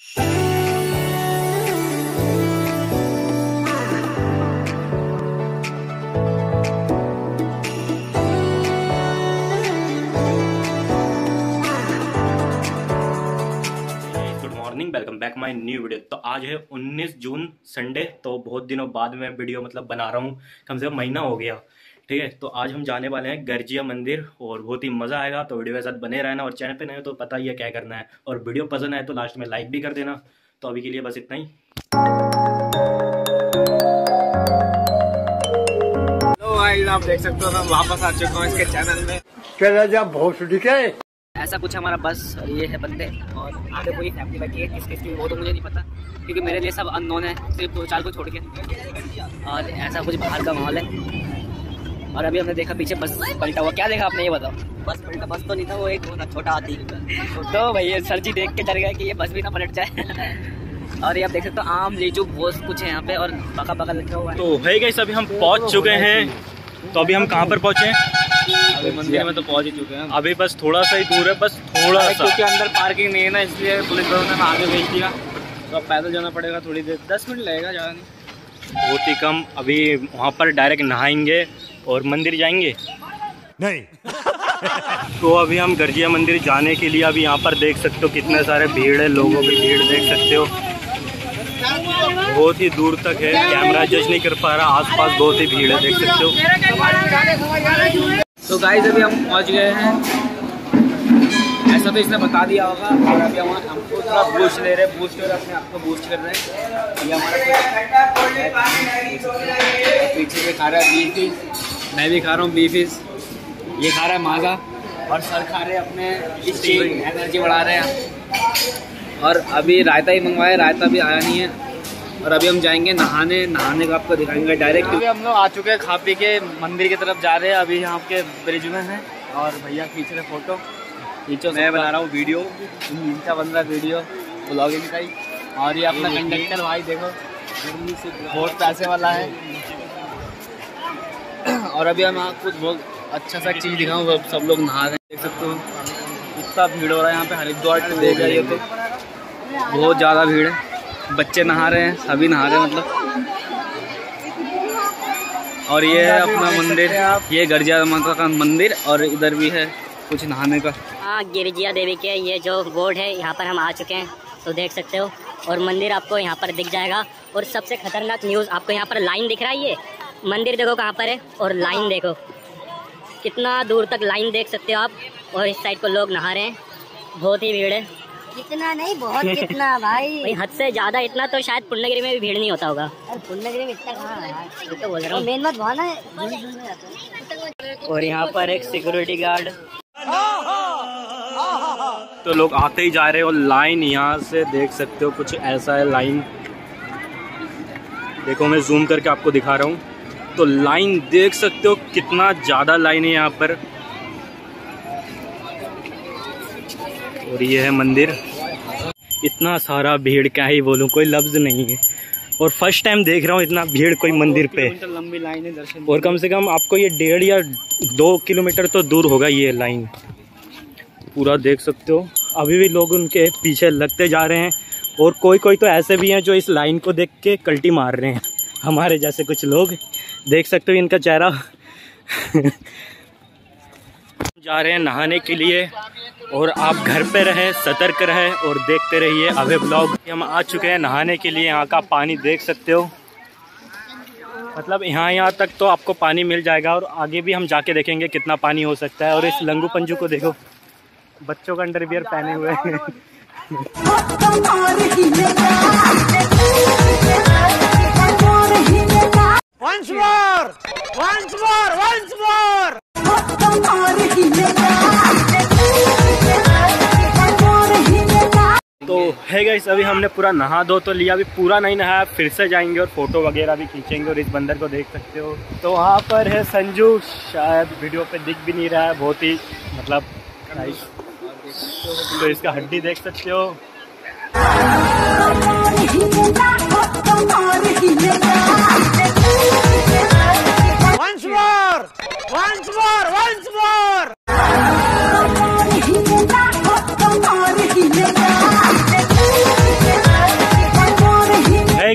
Welcome back my new video. तो आज है 19 जून संडे। तो बहुत दिनों बाद मैं वीडियो बना रहा हूँ, कम से कम महीना हो गया। ठीक है, तो आज हम जाने वाले हैं गर्जिया मंदिर और बहुत ही मज़ा आएगा। तो वीडियो के साथ बने रहना और चैनल पे नए हो तो पता ही है क्या करना है, और वीडियो पसंद आए तो लास्ट में लाइक भी कर देना। तो अभी के लिए बस इतना ही। आप देख सकते हो हम वापस आ चुके हैं इसके चैनल में। क्या बहुत है ऐसा कुछ हमारा बस ये है बंदे और आगे पूरी फैमिली बैठी है। किस किस की वो तो मुझे नहीं पता क्योंकि मेरे लिए सब अननोन है, सिर्फ दो चार को छोड़ के। और ऐसा कुछ बाहर का माहौल है। और अभी हमने देखा पीछे बस पलटा हुआ। क्या देखा आपने ये बताओ? बस पलटा, बस तो नहीं था वो, एक छोटा हाथी। तो भैया सर जी देख के डर गए कि ये बस भी ना पलट जाए। और ये आप देख सकते हो आम लीचू बहुत कुछ है यहाँ पे और बका बका लगा हुआ है। तो है गाइस अभी हम पहुँच चुके हैं। तो अभी हम कहाँ पर पहुँचे? अभी मंदिर में तो पहुंच ही चुके हैं। अभी बस थोड़ा सा ही दूर है, बस थोड़ा सा, क्योंकि अंदर पार्किंग नहीं है ना, इसलिए पुलिस वालों ने आगे भेज दिया। तो अब पैदल जाना पड़ेगा, थोड़ी देर 10 मिनट लगेगा ज़्यादा नहीं, बहुत ही कम। अभी वहाँ पर डायरेक्ट नहाएंगे और मंदिर जाएंगे नहीं। तो अभी हम गर्जिया मंदिर जाने के लिए, अभी यहाँ पर देख सकते हो कितने सारे भीड़ है, लोगों की भीड़ देख सकते हो, बहुत ही दूर तक है, कैमरा जज नहीं कर पा रहा, आसपास बहुत ही भीड़ है देख सकते हो। तो गाइस अभी हम पहुंच गए हैं, ऐसा तो इसने बता दिया होगा। और अभी हम हमको थोड़ा बूस्ट ले रहे हैं, बूस्ट और अपने आप को बूस्ट कर रहे हैं। ये हमारा पीछे से खा रहा है बीफीज, मैं भी खा रहा हूँ बीफीज, ये खा रहा है माजा, और सर खा रहे हैं अपने स्टीम, एनर्जी बढ़ा रहे हैं। और अभी रायता ही मंगवाया, रायता भी आया नहीं है। और अभी हम जाएंगे नहाने, नहाने का आपको दिखाएंगे डायरेक्ट। अभी हम लोग आ चुके हैं खा पी के, मंदिर की तरफ जा रहे हैं। अभी यहाँ के ब्रिज में हैं और भैया खींच रहे फोटो, खींचो मैं बना रहा हूँ वीडियो, इनका बन रहा है वीडियो ब्लॉगिंग का ही। और ये अपना कंडक्टर भाई देखो बहुत पैसे वाला है। और अभी हम कुछ बहुत अच्छा सा चीज़ दिखाऊँ, सब लोग नहा रहे हैं देख सकते हो, इतना भीड़ हो रहा है यहाँ पे हरिद्वार देख रहे हो तो बहुत ज़्यादा भीड़ है। बच्चे नहा रहे हैं, सभी नहा रहे हैं मतलब। और ये है अपना मंदिर, ये गर्जिया माता का मंदिर, और इधर भी है कुछ नहाने का। हाँ, गिरजिया देवी के ये जो बोर्ड है यहाँ पर हम आ चुके हैं, तो देख सकते हो। और मंदिर आपको यहाँ पर दिख जाएगा। और सबसे खतरनाक न्यूज़ आपको यहाँ पर लाइन दिख रहा है, ये मंदिर देखो कहाँ पर है और लाइन देखो कितना दूर तक लाइन देख सकते हो आप। और इस साइड को लोग नहा रहे हैं, बहुत ही भीड़ है। कितना नहीं बहुत, कितना भाई हद से ज्यादा। इतना तो शायद पुण्यगिरी में भी भीड़ नहीं होता होगा। पुण्यगिरी में इतना कहाँ तो बोल रहा हूँ, मेन बात वहाँ ना। और यहाँ पर एक सिक्योरिटी गार्ड। तो लोग आते ही जा रहे हो, लाइन यहाँ से देख सकते हो कुछ ऐसा है, लाइन देखो मैं जूम करके आपको दिखा रहा हूँ। तो लाइन देख सकते हो कितना ज्यादा लाइन है यहाँ पर। और ये है मंदिर, इतना सारा भीड़ क्या ही बोलूँ, कोई लफ्ज नहीं है। और फर्स्ट टाइम देख रहा हूँ इतना भीड़ कोई मंदिर पे, लंबी लाइन है दर्शन। और कम से कम आपको ये 1.5 या 2 किलोमीटर तो दूर होगा ये लाइन, पूरा देख सकते हो। अभी भी लोग उनके पीछे लगते जा रहे हैं, और कोई कोई तो ऐसे भी हैं जो इस लाइन को देख के कल्टी मार रहे हैं, हमारे जैसे कुछ लोग देख सकते हो इनका चेहरा। जा रहे हैं नहाने के लिए, और आप घर पे रहें, सतर्क रहें और देखते रहिए अवे ब्लॉग। हम आ चुके हैं नहाने के लिए, यहाँ का पानी देख सकते हो, मतलब यहाँ तक तो आपको पानी मिल जाएगा। और आगे भी हम जाके देखेंगे कितना पानी हो सकता है। और इस लंगू पंजू को देखो, बच्चों का अंडरवियर पहने हुए हैं। तो है गाइस अभी हमने पूरा नहा धो तो लिया, अभी पूरा नहीं नहाया, फिर से जाएंगे और फोटो वगैरह भी खींचेंगे। और इस बंदर को देख सकते हो, तो वहाँ पर है संजू, शायद वीडियो पे दिख भी नहीं रहा है, बहुत ही मतलब नाइस। तो इसका हड्डी देख सकते हो। Once more.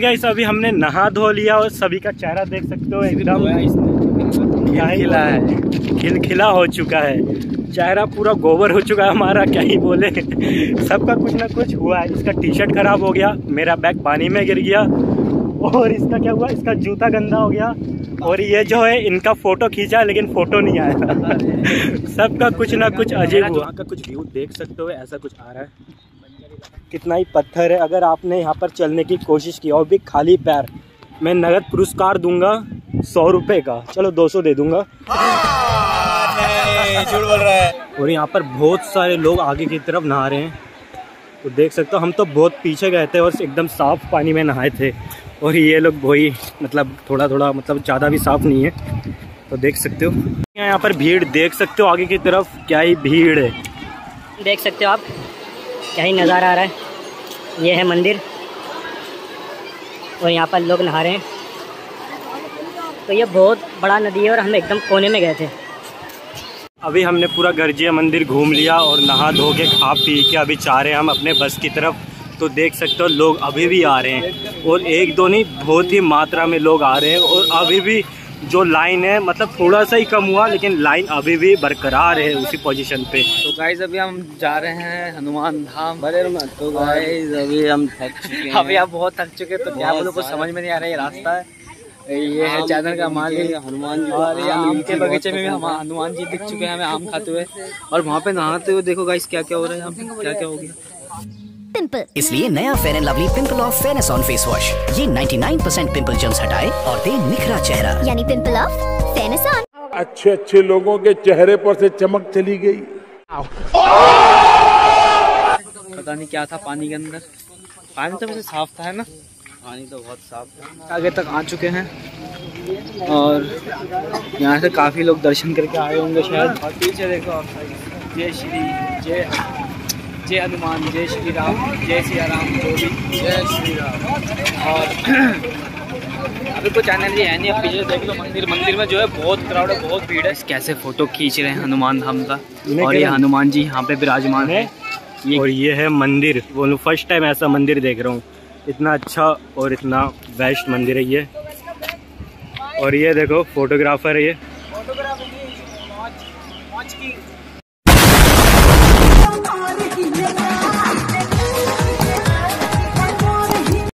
गाइस अभी हमने नहा धो लिया और सभी का चेहरा देख सकते हो एकदम खिलखिला है, खिलखिला हो चुका है चेहरा, पूरा गोबर हो चुका है हमारा, क्या ही बोले सबका कुछ ना कुछ हुआ है। इसका टी शर्ट खराब हो गया, मेरा बैग पानी में गिर गया, और इसका क्या हुआ, इसका जूता गंदा हो गया, और ये जो है इनका फोटो खींचा लेकिन फोटो नहीं आया सबका कुछ ना कुछ अजीब हुआ। का कुछ व्यू देख सकते हो, ऐसा कुछ आ रहा है, कितना ही पत्थर है। अगर आपने यहाँ पर चलने की कोशिश की और भी खाली पैर, मैं नगद पुरस्कार दूंगा 100 रुपये का, चलो 200 दे दूंगा। झूठ बोल रहा है। और यहाँ पर बहुत सारे लोग आगे की तरफ नहा रहे हैं, तो देख सकते हो हम तो बहुत पीछे गए थे और एकदम साफ पानी में नहाए थे, और ये लोग वही मतलब थोड़ा थोड़ा मतलब ज़्यादा भी साफ नहीं है, तो देख सकते हो। यहाँ पर भीड़ देख सकते हो आगे की तरफ, क्या ही भीड़ है, देख सकते हो आप, क्या ही नज़ारा आ रहा है। ये है मंदिर और यहाँ पर लोग नहा रहे हैं। तो ये बहुत बड़ा नदी है और हम एकदम कोने में गए थे। अभी हमने पूरा गर्जिया मंदिर घूम लिया और नहा धो के खा पी के अभी चाह रहे हैं हम अपने बस की तरफ। तो देख सकते हो लोग अभी भी आ रहे हैं, और एक दो नहीं बहुत ही मात्रा में लोग आ रहे हैं, और अभी भी जो लाइन है मतलब थोड़ा सा ही कम हुआ लेकिन लाइन अभी भी बरकरार है उसी पोजीशन पे। तो गाइस अभी हम जा रहे हैं हनुमान धाम। तो गाइस अभी हम थक चुके हैं, अभी आप बहुत थक चुके हैं, तो क्या बोलो कुछ समझ में नहीं आ रहा। ये रास्ता है, ये है चादर का माली हनुमान जी, और ये आम के बगीचे में भी हम हनुमान जी दिख चुके हैं हमें आम खाते हुए, और वहाँ पे नहाते हुए। देखो गाइस क्या क्या हो रहा है, यहाँ क्या क्या हो गया। पिंपल, इसलिए नया Fair and Lovely pimple of fairness on face wash, ये 99% पिंपल जम्स हटाए और दे निखरा चेहरा, यानी पिंपल ऑफ फेयरनेस ऑन। अच्छे अच्छे लोगों के चेहरे पर से चमक चली गई। पता नहीं क्या था पानी के अंदर, पानी तो वैसे साफ था है ना, पानी तो बहुत साफ। आगे तक आ चुके हैं और यहाँ से काफ़ी लोग दर्शन करके आए होंगे शायद। और पीछे देखो आप, जय श्री जय जय हनुमान, जय श्री राम, जय सिया राम, जय श्री राम। और अभी कुछ आने के लिए है नहीं, अब पीछे देख लो मंदिर, मंदिर में जो है बहुत क्राउड है, बहुत भीड़ है। कैसे फ़ोटो खींच रहे हैं हनुमान धाम का, और ये हनुमान जी यहाँ पे विराजमान है। और ये है मंदिर, बोलूँ फर्स्ट टाइम ऐसा मंदिर देख रहा हूँ, इतना अच्छा और इतना बेस्ट मंदिर है ये। और ये देखो फोटोग्राफर है ये।